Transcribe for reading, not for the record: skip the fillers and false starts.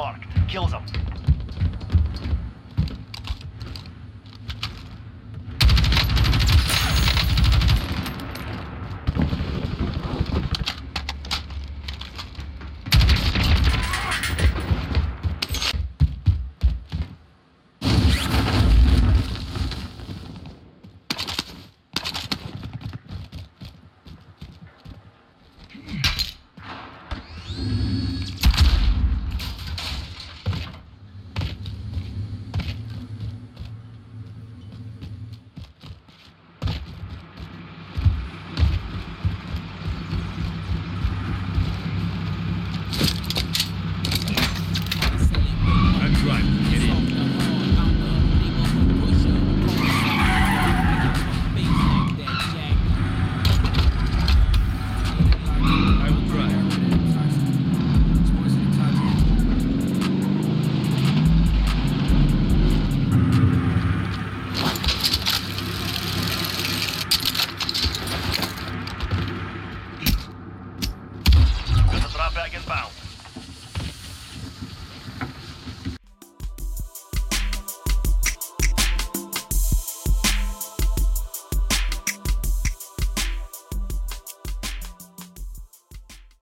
marked. Kill them.